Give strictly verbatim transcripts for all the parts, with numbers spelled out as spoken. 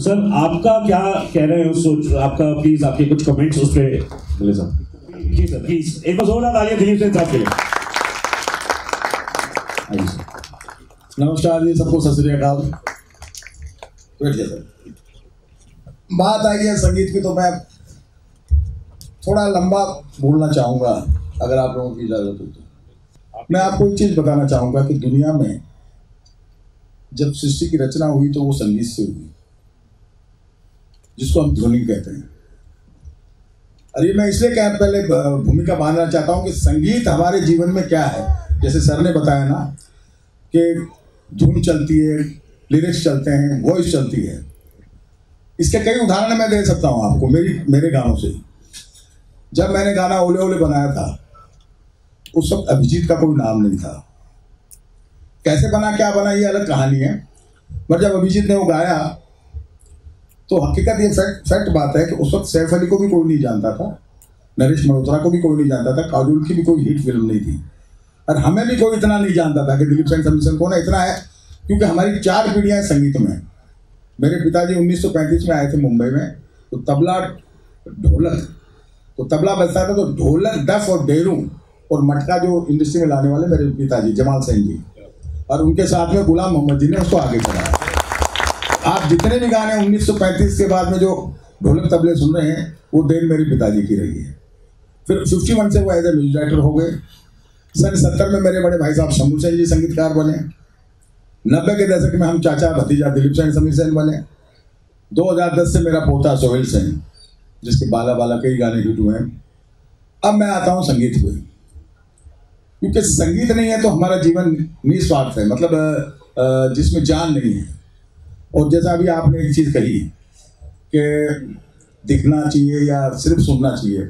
Sir आपका क्या कह रहे हो सोच आपका प्लीज आपके कुछ कमेंट्स उस पे दिलीप साहब जी सर प्लीज एक बार जोरदार तालियां दिलीप सेन साहब के लिए। नमस्कार जी सबको सत श्री अकाल। बैठ जा सर। बात आई है संगीत की तो मैं थोड़ा लंबा बोलना चाहूंगा अगर आप लोगों की इजाजत हो तो। मैं आपको एक चीज बताना चाहूंगा कि दुनिया में जब सृष्टि की रचना हुई तो वो संगीत से हुई जिसको हम ध्वनि कहते हैं। और ये मैं इसलिए क्या पहले भूमिका बांधना चाहता हूं कि संगीत हमारे जीवन में क्या है। जैसे सर ने बताया ना कि धुन चलती है, लिरिक्स चलते हैं, वॉइस चलती है। इसके कई उदाहरण मैं दे सकता हूं आपको मेरी मेरे गानों से। जब मैंने गाना ओले ओले बनाया था उस वक्त अभिजीत का कोई नाम नहीं था। कैसे बना क्या बना ये अलग कहानी है, पर जब अभिजीत ने वो गाया तो हकीकत ये फैक्ट फैक्ट बात है कि उस वक्त सैफ अली को भी कोई नहीं जानता था, नरेश मल्होत्रा को भी कोई नहीं जानता था, काजोल की भी कोई हिट फिल्म नहीं थी और हमें भी कोई इतना नहीं जानता था कि दिलीप सेन समीशन कौन है। इतना है क्योंकि हमारी चार पीढ़ियां संगीत में। मेरे पिताजी उन्नीस सौ पैंतीस में आए थे मुंबई में, तो तबला ढोलक तो तबला बजता था, तो ढोलक डफ और डेरू और मटका जो इंडस्ट्री में लाने वाले मेरे पिताजी जमाल सेन जी और उनके साथ में गुलाम मोहम्मद जी ने उसको आगे बढ़ाया। आप जितने भी गाने उन्नीस सौ पैंतीस के बाद में जो ढोलक तबले सुन रहे हैं वो देन मेरे पिताजी की रही है। फिर इक्यावन से वो एज ए म्यूजिक डायरेक्टर हो गए। सन सत्तर में मेरे बड़े भाई साहब शंभू सेन जी संगीतकार बने। नब्बे के दशक में हम चाचा भतीजा दिलीप सेन समीर सेन बने। दो हज़ार दस से मेरा पोता सोहेल सेन जिसके बाला बाला कई गाने हिट हुए हैं। अब मैं आता हूँ संगीत पे, क्योंकि संगीत नहीं है तो हमारा जीवन निस्वार्थ है, मतलब जिसमें जान नहीं है। और जैसा अभी आपने एक चीज़ कही कि दिखना चाहिए या सिर्फ सुनना चाहिए,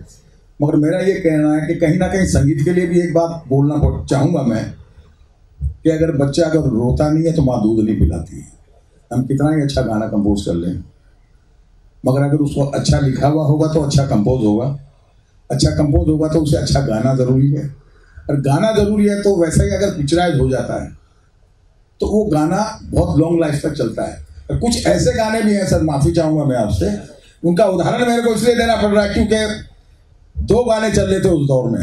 मगर मेरा ये कहना है कि कहीं ना कहीं संगीत के लिए भी एक बात बोलना चाहूँगा मैं कि अगर बच्चा अगर रोता नहीं है तो माँ दूध नहीं पिलाती है। हम कितना ही अच्छा गाना कंपोज कर लें, मगर अगर उसको अच्छा लिखा हुआ होगा तो अच्छा कंपोज होगा, अच्छा कंपोज होगा तो उसे अच्छा गाना ज़रूरी है और गाना ज़रूरी है तो वैसा ही अगर पिक्चराइज हो जाता है तो वो गाना बहुत लॉन्ग लाइफ तक चलता है। कुछ ऐसे गाने भी हैं सर, माफी चाहूंगा मैं आपसे, उनका उदाहरण मेरे को इसलिए देना पड़ रहा है क्योंकि दो गाने चल रहे थे उस दौर में।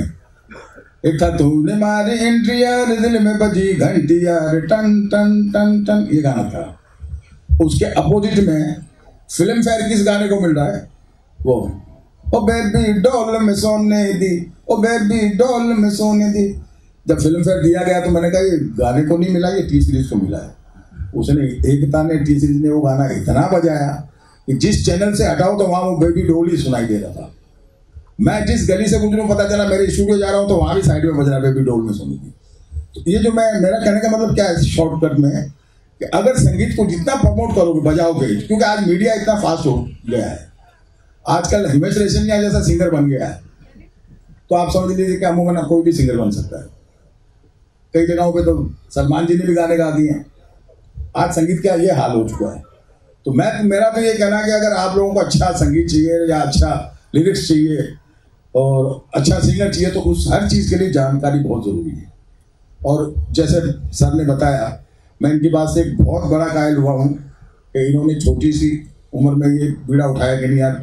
एक था तूने मारी एंट्री यार दिल में बजी घंटी यार टन टन टन टन, ये गाना था। उसके अपोजिट में फिल्म फेयर किस गाने को मिल रहा है, वो ओ बेबी डॉल में सोने दी, ओ बेबी डॉल में सोने दी। जब फिल्म फेयर दिया गया तो मैंने कहा ये गाने को नहीं मिला, ये टी सीरीज को मिला है। उसने एकता ने टी सीरीज ने वो गाना इतना बजाया कि जिस चैनल से हटाओ तो वहाँ वो बेबी डोल ही सुनाई दे रहा था। मैं जिस गली से गुजरूँ पता चला मेरे स्टूडियो जा रहा हूँ तो वहाँ भी साइड में बज रहा बेबी डोल में सुनी थी। तो ये जो मैं मेरा कहने का मतलब क्या है शॉर्टकट में कि अगर संगीत को जितना प्रमोट करोगे बजाओगे, क्योंकि आज मीडिया इतना फास्ट हो गया है, आजकल हिमेश रेशमिया जैसा सिंगर बन गया है तो आप समझ लीजिए कि अमूमन कोई भी सिंगर बन सकता है। कई जगहों पर तो सलमान जी ने भी गाने गा दिए हैं। आज संगीत का ये हाल हो चुका है। तो मैं मेरा तो ये कहना कि अगर आप लोगों को अच्छा संगीत चाहिए या अच्छा लिरिक्स चाहिए और अच्छा सिंगर चाहिए तो उस हर चीज़ के लिए जानकारी बहुत ज़रूरी है। और जैसे सर ने बताया, मैं इनकी बात से एक बहुत बड़ा कायल हुआ हूँ कि इन्होंने छोटी सी उम्र में ये बीड़ा उठाया कि नहीं यार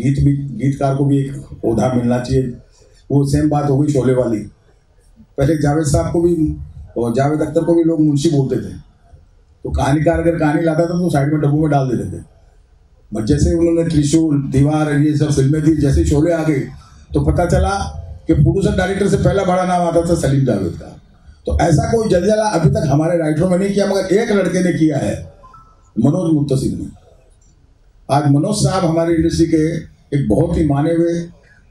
गीत भी गीतकार को भी एक ओहदा मिलना चाहिए। वो सेम बात हो गई शोले वाली। पहले जावेद साहब को भी और जावेद अख्तर को भी लोग मुंशी बोलते थे, तो कहानीकार अगर कहानी लाता था तो साइड में डब्बू में डाल देते थे। बट जैसे उन्होंने त्रिशूल दीवार ये सब फिल्में दी, जैसे शोले आ गई तो पता चला कि प्रोड्यूसर डायरेक्टर से पहला बड़ा नाम आता था सलीम जावेद का। तो ऐसा कोई जलजला अभी तक हमारे राइटरों में नहीं किया, मगर एक लड़के ने किया है, मनोज मुत्तसिर ने। आज मनोज साहब हमारी इंडस्ट्री के एक बहुत ही माने हुए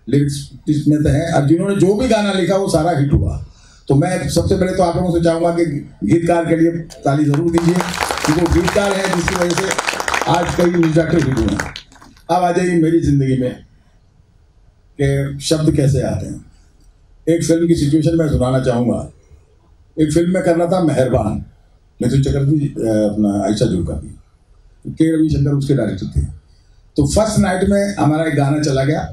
लिरिक्स में हैं और जिन्होंने जो भी गाना लिखा वो सारा हिट हुआ। तो मैं सबसे पहले तो आप लोगों से चाहूँगा कि गीतकार के लिए ताली जरूर दीजिए क्योंकि वो गीतकार है जिसकी वजह से आज कई म्यूजिक डायरेक्टर हिट हुए हैं। अब आ जाइए मेरी ज़िंदगी में कि शब्द कैसे आते हैं। एक फिल्म की सिचुएशन मैं सुनाना चाहूँगा। एक फिल्म में करना था मेहरबान, मिथुन चक्रवर्ती अपना आयशा जुल्कानी, के रविशंकर उसके डायरेक्टर थे। तो फर्स्ट नाइट में हमारा एक गाना चला गया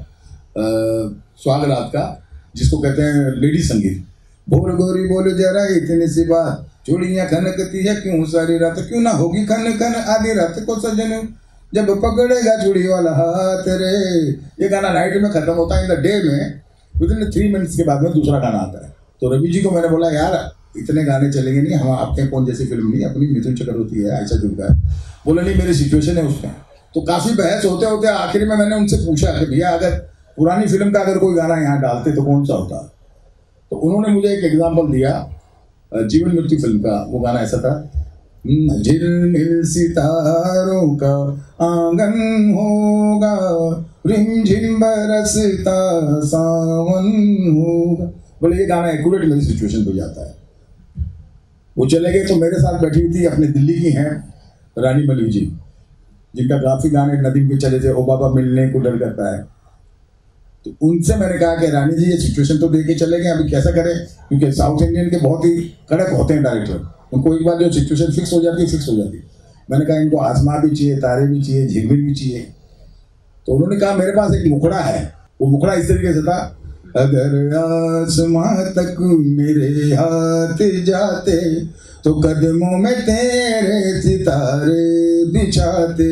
स्वागरात का, जिसको कहते हैं लेडी संगीत। बोल गोरी बोल जरा इतनी सी बात, चूड़ियाँ खनकती है क्यों सारी रात, क्यों ना होगी खन खन आधी रात को सजन, जब पकड़ेगा चूड़ी वाला हाथ रे, ये गाना नाइट में खत्म होता है, इन द डे में विद इन थ्री मिनट्स के बाद में दूसरा गाना आता है। तो रवि जी को मैंने बोला यार इतने गाने चलेंगे नहीं, हम आपके कौन जैसी फिल्म नहीं, अपनी मिथुन चक्रवर्ती है, आयशा दुर्गा है। बोला नहीं मेरी सिचुएशन है उसमें। तो काफ़ी बहस होते होते आखिर में मैंने उनसे पूछा कि भैया अगर पुरानी फिल्म का अगर कोई गाना यहाँ डालते तो कौन सा होता। तो उन्होंने मुझे एक एग्जाम्पल दिया जीवन मृत्यु फिल्म का, वो गाना ऐसा था, झिलमिल सितारों का आंगन होगा, रिमझिम बरसता सावन होगा। बोले ये गाना एक्यूरेट मेरी सिचुएशन पे जाता है। वो चले गए तो मेरे साथ बैठी हुई थी अपने दिल्ली की हैं रानी मलिक जी, जिनका काफ़ी गाने नदीम के चले थे, ओ बाबा मिलने को डर करता है। तो उनसे मैंने कहा कि रानी जी ये सिचुएशन तो देख के चले गए, अभी कैसा करें, क्योंकि साउथ इंडियन के बहुत ही कड़क होते हैं डायरेक्टर, उनको एक बार जो सिचुएशन फिक्स हो जाती है फिक्स हो जाती है। मैंने कहा इनको आसमा भी चाहिए, तारे भी चाहिए, झिलमिल भी चाहिए। तो उन्होंने कहा मेरे पास एक मुखड़ा है, वो मुखड़ा इस तरीके से था, अगर आसमां तक मेरे हाथ जाते तो कदमों में तेरे सितारे बिछाते,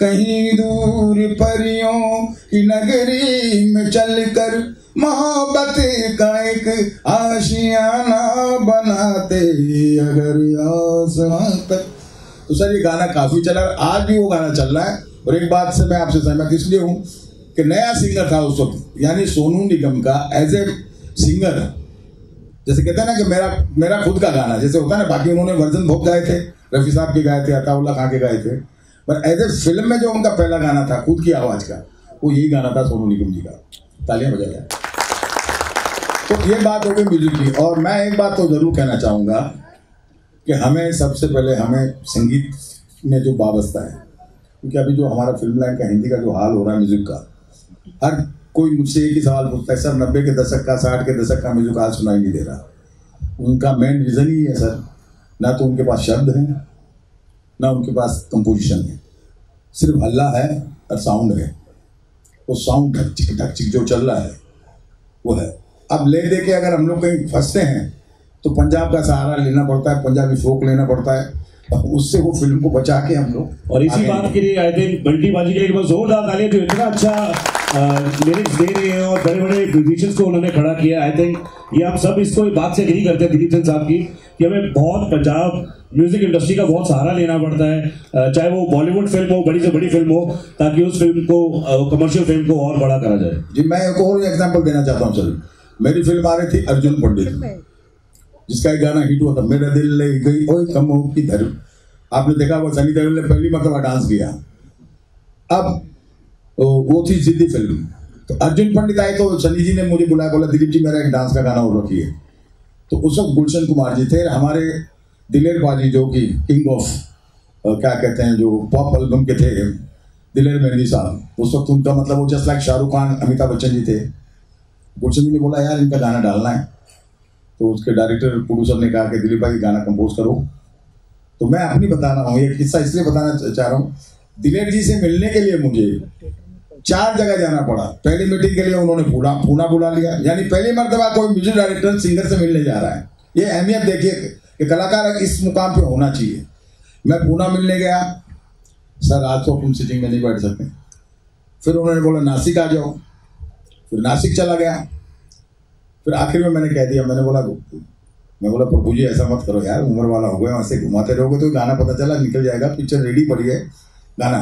कहीं दूर परियों की नगरी में चलकर मोहब्बत का एक आशियाना बनाते, अगर आसमां तक। तो सर ये गाना काफ़ी चला, आज भी वो गाना चल रहा है। और एक बात से मैं आपसे सहमत इसलिए हूँ कि नया सिंगर था उस वक्त, यानी सोनू निगम का एज ए सिंगर, जैसे कहते हैं ना कि मेरा मेरा खुद का गाना जैसे होता है ना, बाकी उन्होंने वर्जन बहुत गाए थे, रफ़ी साहब के गाए थे, अताउल्ला खां के गाए थे, पर एज ए फिल्म में जो उनका पहला गाना था खुद की आवाज़ का, वो यही गाना था सोनू निगम जी का। तालियां बजाया। तो ये बात हो गई म्यूजिक की। और मैं एक बात तो ज़रूर कहना चाहूँगा कि हमें सबसे पहले हमें संगीत में जो वाबस्ता है, क्योंकि अभी जो हमारा फिल्म लाइन का हिंदी का जो हाल हो रहा है म्यूजिक का, हर कोई मुझसे एक ही सवाल पूछता है, सर नब्बे के दशक का साठ के दशक का म्यूजिक आज सुनाई नहीं दे रहा। उनका मेन रीज़न ही है सर, ना तो उनके पास शब्द हैं, ना उनके पास कंपोजिशन है, सिर्फ हल्ला है और साउंड है। वो साउंड ढक चिक ढक चिक जो चल रहा है वो है। अब ले दे के अगर हम लोग कहीं फंसते हैं तो पंजाब का सहारा लेना पड़ता है, पंजाबी फोक लेना पड़ता है, उससे वो फिल्म को बचा के हम लोग। और इसी बात के लिए आई थिंक बंटी बाजी के लिए एक बार जोरदार तालियां, जो इतना अच्छा लिरिक्स दे रहे हैं और बड़े बड़े म्यूजिशियंस को उन्होंने खड़ा किया। आई थिंक ये हम सब इसको एक बात से एग्री करते हैं दिलीप सेन साहब की कि हमें बहुत पंजाब म्यूजिक इंडस्ट्री का बहुत सहारा लेना पड़ता है, चाहे वो बॉलीवुड फिल्म हो, बड़ी से बड़ी फिल्म हो, ताकि उस फिल्म को कमर्शियल फिल्म को और बड़ा करा जाए। जी मैं एक और एग्जाम्पल देना चाहता हूँ सर। मेरी फिल्म आ रही थी अर्जुन पंडित, जिसका एक गाना हिट हुआ था, मेरा दिल ले गई ओए कमों की धर, आपने देखा वो सनी देओल ने पहली मरतबा डांस किया। अब वो थी जिद्दी फिल्म, तो अर्जुन पंडित आए तो सनी जी ने मुझे बुलाया, बोला दिलीप जी मेरा एक डांस का गाना हो रखी है। तो उस वक्त गुलशन कुमार जी थे, हमारे दिलेर बाजी जो कि किंग ऑफ क्या कहते हैं जो पॉप एल्बम के थे, दिलेर मेहंदी साहब, उस वक्त उनका मतलब वो जस्ट लाइक शाहरुख खान अमिताभ बच्चन जी थे। गुलशन जी ने बोला यार इनका गाना डालना है, तो उसके डायरेक्टर प्रोड्यूसर ने कहा कि दिलीप भाई गाना कंपोज करो। तो मैं अपनी बता रहा हूँ, ये किस्सा इसलिए बताना चाह रहा हूँ, दिलेर जी से मिलने के लिए मुझे चार जगह जाना पड़ा। पहली मीटिंग के लिए उन्होंने पूना पूना बुला लिया, यानी पहली मरतबा कोई म्यूजिक डायरेक्टर सिंगर से मिलने जा रहा है। ये अहमियत देखिए कि कलाकार इस मुकाम पर होना चाहिए। मैं पूना मिलने गया, सर आज तो अपनी सीटिंग में नहीं बैठ सकते। फिर उन्होंने बोला नासिक आ जाओ, फिर नासिक चला गया। फिर आखिर में मैंने कह दिया, मैंने बोला मैं बोला प्रभु जी ऐसा मत करो यार, उम्र वाला हो गया, वहाँ से घुमाते रहोगे तो गाना पता चला निकल जाएगा, पिक्चर रेडी पड़ी है गाना।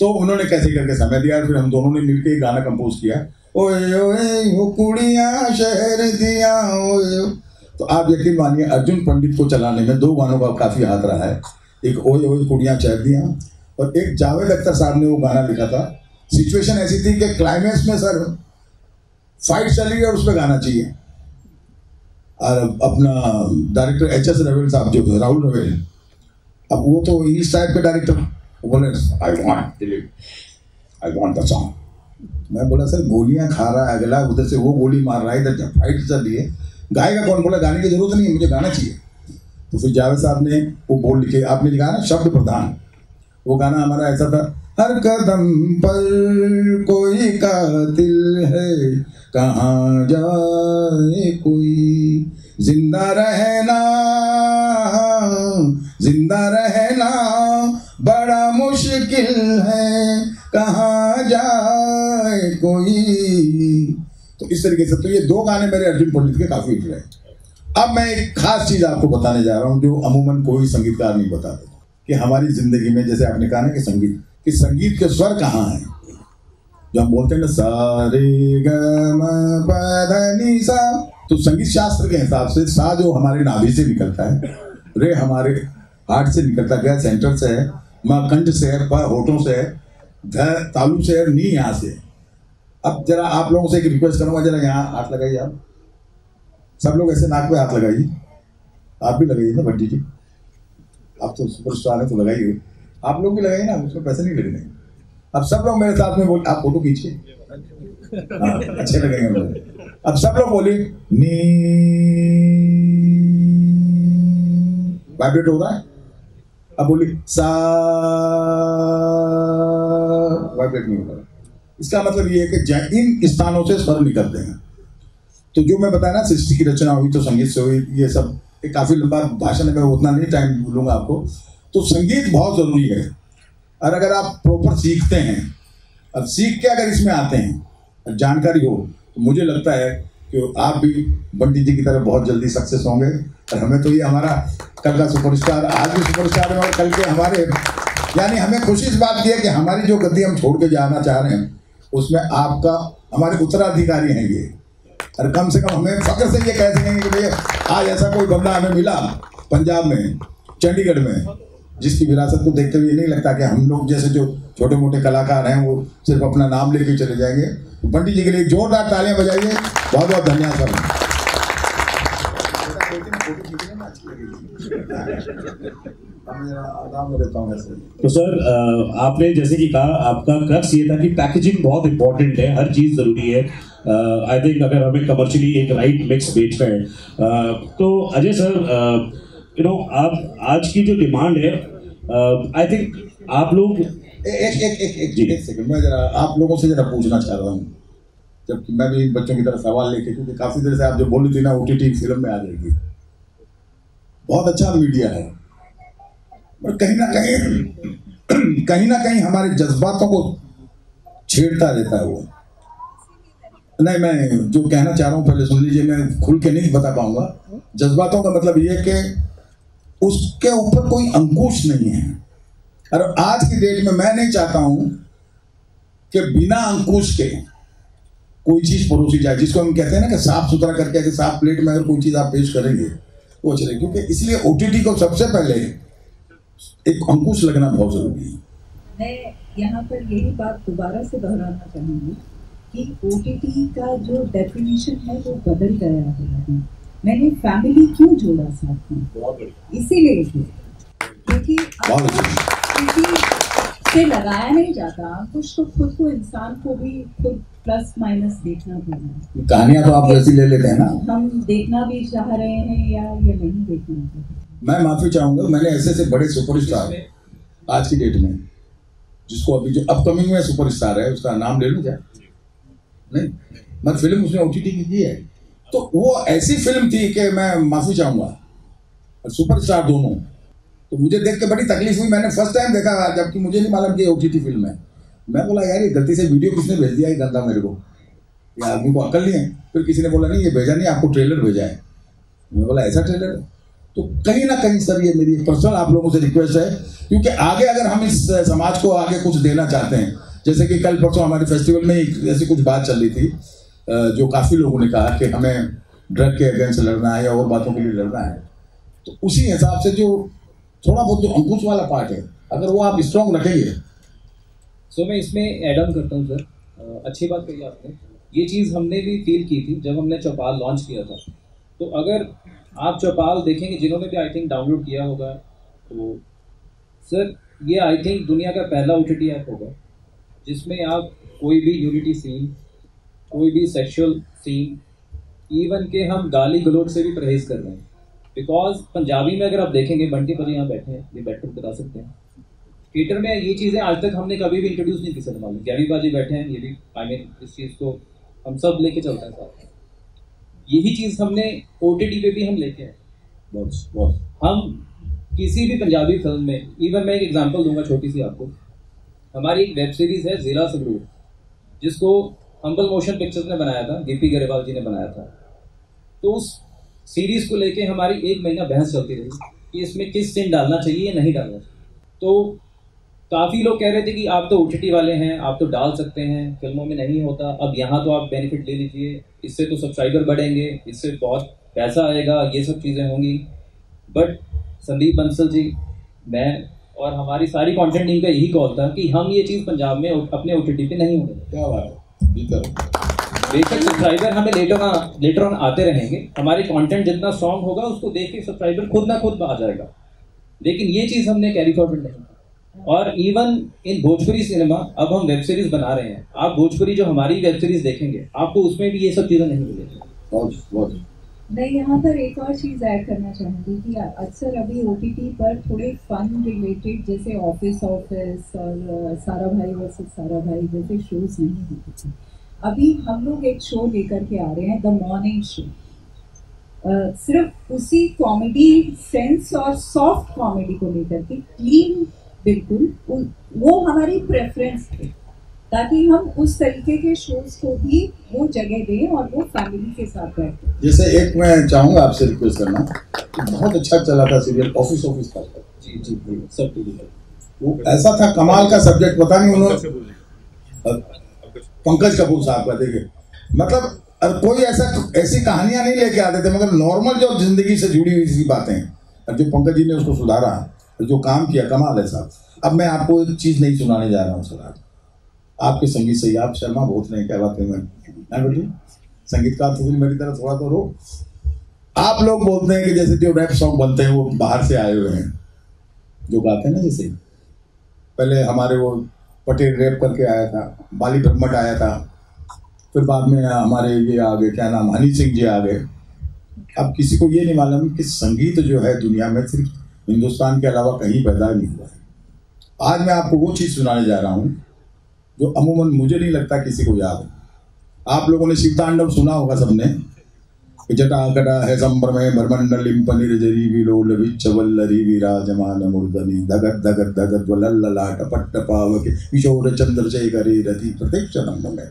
तो उन्होंने कैसे करके समय दिया, फिर हम दोनों ने मिलके गाना कंपोज किया, ओए ओए वो कुड़िया शहर दिया ओए। तो आप यकीन मानिए अर्जुन पंडित को चलाने में दो गानों का काफ़ी हाथ रहा है, एक ओए ओए कुड़िया शहर दिया और एक जावेद अख्तर साहब ने वो गाना लिखा था। सिचुएशन ऐसी थी कि क्लाइमैक्स में सर फाइट चली और उसमें गाना चाहिए, और अपना डायरेक्टर एच एस रवेल साहब जो राहुल रवेल, अब वो तो इंग्लिश टाइप के डायरेक्टर, बोले I want I want the song. मैं बोला सर गोलियां खा रहा है अगला, उधर से वो गोली मार रहा है, इधर फाइट चल रही है, गाएगा कौन? बोला गाने की जरूरत नहीं है, मुझे गाना चाहिए। तो फिर जावेद साहब ने वो बोल लिखे, आपने लिखा ना शब्द प्रधान, वो गाना हमारा ऐसा था, हर कदम पर कोई कातिल है, कहाँ जाए कोई, जिंदा रहना जिंदा रहना बड़ा मुश्किल मुश्किल है कहाँ जाए कोई। तो इस तरीके से तो ये दो गाने मेरे अर्जुन पंडित के काफी हिट रहे। अब मैं एक खास चीज आपको बताने जा रहा हूँ जो अमूमन कोई संगीतकार नहीं बता देता कि हमारी जिंदगी में, जैसे आपने कहा ना कि संगीत कि संगीत के स्वर कहाँ है, जो हम बोलते हैं ना सारे ग म प ध नि सा, तो संगीत शास्त्र के हिसाब से सा जो हमारे नाभि से निकलता है, रे हमारे हार्ट से निकलता गया सेंटर से है, मां कंठ से है, प होठों से है, ध तालु से है, नी यहाँ से। अब जरा आप लोगों से एक रिक्वेस्ट करूंगा, जरा यहाँ हाथ लगाइए आप सब लोग, ऐसे नाक पे हाथ लगाइए, आप भी लगाइए ना बंटी जी, आप तो सुपरस्टार है तो लगाइए, आप लोग भी लगाइए ना, उसमें पैसे नहीं लगने। अब सब लोग मेरे साथ में बोल, आप फोटो खींचिए, अच्छे लगेंगे। अब सब लोग बोलिए नी, वाइब्रेट हो रहा है। अब बोली सा, वाइब्रेट नहीं हो रहा। इसका मतलब ये है कि जय इन स्थानों से स्वर निकलते हैं। तो जो मैं बताया ना सृष्टि की रचना हुई तो संगीत से हुई, ये सब एक काफी लंबा भाषण है, मैं उतना नहीं टाइम बोलूंगा आपको। तो संगीत बहुत जरूरी है, और अगर आप प्रॉपर सीखते हैं, अब सीख के अगर इसमें आते हैं, जानकारी हो, तो मुझे लगता है कि आप भी बंटी जी की तरह बहुत जल्दी सक्सेस होंगे। और हमें तो ये हमारा कल का सुपरस्टार, आज भी सुपरस्टार है, और कल के हमारे, यानी हमें खुशी इस बात की है कि हमारी जो गति हम छोड़ के जाना चाह रहे हैं उसमें आपका, हमारे उत्तराधिकारी हैं ये। और कम से कम हमें फख्र से ये कह सकेंगे कि भैया आज ऐसा कोई बंदा हमें मिला पंजाब में, चंडीगढ़ में, जिसकी विरासत को देखते हुए ये नहीं लगता कि हम लोग जैसे जो छोटे मोटे कलाकार हैं वो सिर्फ अपना नाम लेके चले जाएंगे। बंटी जी के लिए जोरदार तालियां बजाइए, बहुत बहुत धन्यवाद सर। तो सर आपने जैसे कि कहा, आपका क्रक्स ये था कि पैकेजिंग बहुत इंपॉर्टेंट है, हर चीज जरूरी है। आई थिंक अगर हमें कमर्शियली एक राइट मिक्स बेचना है तो अजय सर, यू नो आप आज की जो डिमांड है, आई थिंक आप लोग एक एक एक एक जी एक सेकंड, मैं जरा आप लोगों से जरा पूछना चाह रहा हूँ, जबकि मैं भी बच्चों की तरह सवाल लेके, क्योंकि काफ़ी देर से आप जो बोली थी ना ओ टी टी फिल्म में आ जाएगी, बहुत अच्छा मीडिया है, पर कहीं ना कहीं कहीं ना कहीं हमारे जज्बातों को छेड़ता रहता है वो। नहीं, मैं जो कहना चाह रहा हूँ पहले सुन लीजिए, मैं खुल के नहीं बता पाऊंगा। जज्बातों का मतलब ये है कि उसके ऊपर कोई अंकुश नहीं है, और आज की डेट में मैं नहीं चाहता हूं कि बिना अंकुश के कोई चीज परोसी जाए, जिसको हम कहते हैं ना कि साफ सुथरा करके साफ प्लेट में अगर कोई चीज आप पेश करेंगे वो चले, क्योंकि इसलिए ओ टी टी को सबसे पहले एक अंकुश लगना बहुत जरूरी है। मैं यहाँ पर यही बात दोबारा से दोहराना चाहूंगी कि ओ टी टी का जो डेफिनेशन है वो बदल गया है। मैंने फैमिली क्यों जोड़ा साथ में, इसीलिए क्योंकि से लगाया नहीं जाता कुछ, तो खुद को, इंसान को भी खुद प्लस माइनस देखना पड़ेगा। कहानियां तो आप वैसी ले लेते हैं ना, हम देखना भी चाह रहे हैं या ये नहीं देखना चाहते। मैं माफी चाहूंगा, मैंने ऐसे ऐसे बड़े सुपरस्टार आज की डेट में, जिसको अभी जो अपकमिंग में सुपरस्टार है उसका नाम ले लूं क्या? नहीं, मैं फिल्म उसने ओ टी टी की की है, तो वो ऐसी फिल्म थी कि मैं माफी चाहूंगा, सुपरस्टार दोनों, तो मुझे देख के बड़ी तकलीफ हुई। मैंने फर्स्ट टाइम देखा, जबकि मुझे नहीं मालूम कि ओ टी टी फिल्म है। मैं बोला यार ये गलती से वीडियो किसने भेज दिया, ये गंदा मेरे को, ये आदमी को अकल नहीं है। फिर किसी ने बोला नहीं ये भेजा नहीं, आपको ट्रेलर भेजा है। मैं बोला ऐसा ट्रेलर है? तो कहीं ना कहीं सर ये मेरी पर्सनल आप लोगों से रिक्वेस्ट है, क्योंकि आगे अगर हम इस समाज को आगे कुछ देना चाहते हैं, जैसे कि कल परसों हमारे फेस्टिवल में ऐसी कुछ बात चल रही थी, जो काफ़ी लोगों ने कहा कि हमें ड्रग के अगेंस्ट लड़ना है या और बातों के लिए लड़ना है, तो उसी हिसाब से जो थोड़ा बहुत जो अंकुश वाला पार्ट है अगर वो आप स्ट्रांग रखेंगे। सो so, मैं इसमें ऐड ऑन करता हूँ सर, आ, अच्छी बात कही आपने, ये चीज़ हमने भी फील की थी जब हमने चौपाल लॉन्च किया था। तो अगर आप चौपाल देखेंगे, जिन्होंने भी आई थिंक डाउनलोड किया होगा, तो सर ये आई थिंक दुनिया का पहला ओ टी टी ऐप होगा जिसमें आप कोई भी यूनिटी सीन, कोई भी सेक्शुअल सीन, इवन के हम गाली गलौज से भी परहेज कर रहे हैं। बिकॉज पंजाबी में अगर आप देखेंगे, बंटी पर यहाँ बैठे हैं, ये बैठकर बता सकते हैं, थिएटर में ये चीज़ें आज तक हमने कभी भी इंट्रोड्यूस नहीं की सर। मालूम गैरी बाजी बैठे हैं, ये भी आई मीन इस चीज़ को हम सब लेके चलते हैं साथ। यही चीज़ हमने ओ टी टी पे भी हम लेके हैं, बहुत बहुत हम किसी भी पंजाबी फिल्म में। इवन मैं एक एग्जाम्पल दूंगा छोटी सी आपको, हमारी वेब सीरीज है जिला संगरूर, जिसको हम्बल मोशन पिक्चर्स ने बनाया था, गिप्पी गरेवाल जी ने बनाया था। तो उस सीरीज को लेके हमारी एक महीना बहस चलती रही कि इसमें किस सीन डालना चाहिए या नहीं डालना चाहिए। तो काफ़ी लोग कह रहे थे कि आप तो ओटीटी वाले हैं, आप तो डाल सकते हैं, फिल्मों में नहीं होता, अब यहाँ तो आप बेनिफिट ले लीजिए, इससे तो सब्सक्राइबर बढ़ेंगे, इससे बहुत पैसा आएगा, ये सब चीज़ें होंगी। बट संदीप बंसल जी, मैं और हमारी सारी कंटेंट टीम का यही कॉल था कि हम ये चीज़ पंजाब में अपने ओटीटी पे नहीं होंगे। क्या बात है, बेशक सब्सक्राइबर हमें लेटर ऑन लेटर ऑन आते रहेंगे, हमारे कंटेंट जितना स्ट्रॉन्ग होगा उसको देख के सब्सक्राइबर खुद ना खुद आ जाएगा, लेकिन ये चीज़ हमने कैरी फॉरवर्ड नहीं की। और इवन इन भोजपुरी सिनेमा अब हम वेब सीरीज बना रहे हैं, आप भोजपुरी जो हमारी वेब सीरीज देखेंगे आपको उसमें भी ये सब चीज़ें नहीं मिलेगी। मैं यहाँ पर एक और चीज़ ऐड करना चाहूँगी कि अक्सर अभी ओटीटी पर थोड़े फन रिलेटेड जैसे ऑफिस ऑफिस और सारा भाई वर्सेस सारा भाई जैसे शोज नहीं होते थे। अभी हम लोग एक शो लेकर के आ रहे हैं, द मॉर्निंग शो। सिर्फ उसी कॉमेडी सेंस और सॉफ्ट कॉमेडी को लेकर के क्लीन, बिल्कुल वो हमारी प्रेफरेंस थी, ताकि हम उस तरीके के शोज को भी वो जगह दें और वो फैमिली के साथ बैठे। जैसे एक मैं चाहूँगा आपसे रिक्वेस्ट करना कि बहुत अच्छा चला था सीरियल ऑफिस ऑफिस का, जी जी सब टीवी पर वो ऐसा था, कमाल का सब्जेक्ट, पता नहीं उन्होंने पंकज कपूर साहब का, देखे मतलब कोई ऐसा ऐसी कहानियां नहीं लेके आते थे, मगर नॉर्मल जो जिंदगी से जुड़ी हुई सी बातें, और जो पंकज जी ने उसको सुधारा, जो काम किया, कमाल है साहब। अब मैं आपको एक चीज़ नहीं सुनाने जा रहा हूँ सर, आपके संगीत से आप शर्मा बहुत नहीं कह पाते, मैं ना बेटी संगीतकार तो मेरी तरह थोड़ा तो रो। आप लोग बोलते हैं कि जैसे जो रैप सॉन्ग बनते हैं वो बाहर से आए हुए हैं जो गाते हैं ना, जैसे पहले हमारे वो पटेल रैप करके आया था, बाली ब्रह्मट आया था, फिर बाद में हमारे ये आ गए, क्या नाम, हनी सिंह जी आ गए। अब किसी को ये नहीं मालूम कि संगीत जो है दुनिया में सिर्फ हिंदुस्तान के अलावा कहीं पैदा नहीं हुआ है। आज मैं आपको वो चीज़ सुनाने जा रहा हूँ जो अमूमन मुझे नहीं लगता किसी को याद है। आप लोगों ने शिवतांडव सुना होगा सबने, जटा कटा है संभ्रम में भरमंडल पनीर जरी विलोल विचवल विराजमान मुर्दनी धगत धगत धगत वलल ललाट पट्ट पावक किशोर चंद्रशेखर रति प्रत्यक्ष नंबर में,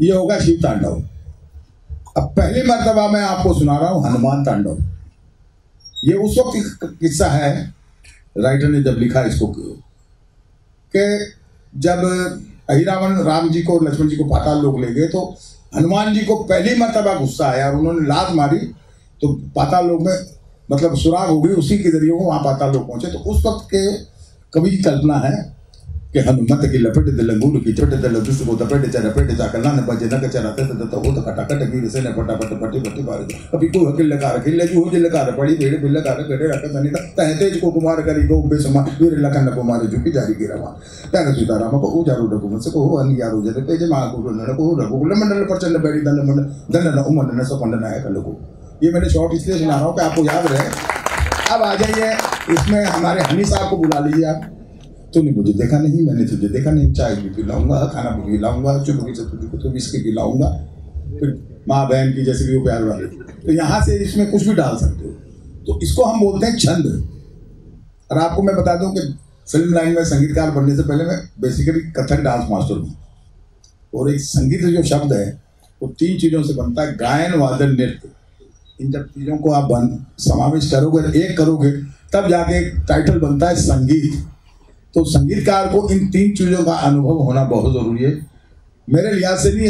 ये होगा शिव तांडव। अब पहली मरतबा मैं आपको सुना रहा हूँ हनुमान तांडव। ये उस वक्त किस्सा है, राइटर ने जब लिखा इसको कि जब अहिरावण राम जी को लक्ष्मण जी को पाताल लोक ले गए तो हनुमान जी को पहली मरतबा गुस्सा आया और उन्होंने लात मारी, तो पाताल लोक में मतलब सुराग हो गई, उसी के जरिए वो वहाँ पाताल लोक पहुँचे। तो उस वक्त के कवि की कल्पना है कि हनुमत की लपेट दिलंगुल की चट दिल दुष्ट को दपेट चा लपेट चा कला न बजे न कचरा तत तत हो तो कटाकट वीर से न फटाफट फटी फटी मार अभी को हकिल लगा रखे ले जो हो जिल कार पड़ी भेड़ बिल कार गड़े रख तनिता तहतेज को कुमार करी गो बेसमा वीर लखन कुमार जो की जारी गिरवा तन सीताराम को उजारू रघुवंश को हो अन यारो जते तेज मा को न को रघुकुल मंडल पर चल बैठी दल मंडल दल न उमंड न सपंड नायक लोगो। ये मैंने शॉर्ट इसलिए सुना रहा हूँ कि आपको याद रहे। अब आ जाइए इसमें हमारे हनी साहब को बुला लीजिए आप। तूने मुझे देखा नहीं, मैंने तुझे देखा नहीं, चाय भी पिलाऊंगा, खाना भी खिलाऊंगा, चुपकी से तुझे तो बिस्किट खिलाऊंगा, फिर माँ बहन की जैसे भी वो प्यार वाले। तो यहाँ से इसमें कुछ भी डाल सकते हो, तो इसको हम बोलते हैं छंद। और आपको मैं बता दूं कि फिल्म लाइन में संगीतकार बनने से पहले मैं बेसिकली कथक डांस मास्टर हूँ, और एक संगीत जो शब्द है वो तीन चीज़ों से बनता है, गायन, वादन, नृत्य। इन सब चीज़ों को आप बन समावेश करोगे, एक करोगे, तब जाके एक टाइटल बनता है संगीत। तो संगीतकार को इन तीन चीज़ों का अनुभव होना बहुत ज़रूरी है, मेरे लिहाज से भी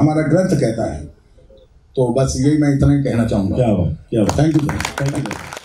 हमारा ग्रंथ कहता है। तो बस यही मैं इतना ही कहना चाहूँगा। क्या बात, क्या बात, थैंक यू, थैंक यू।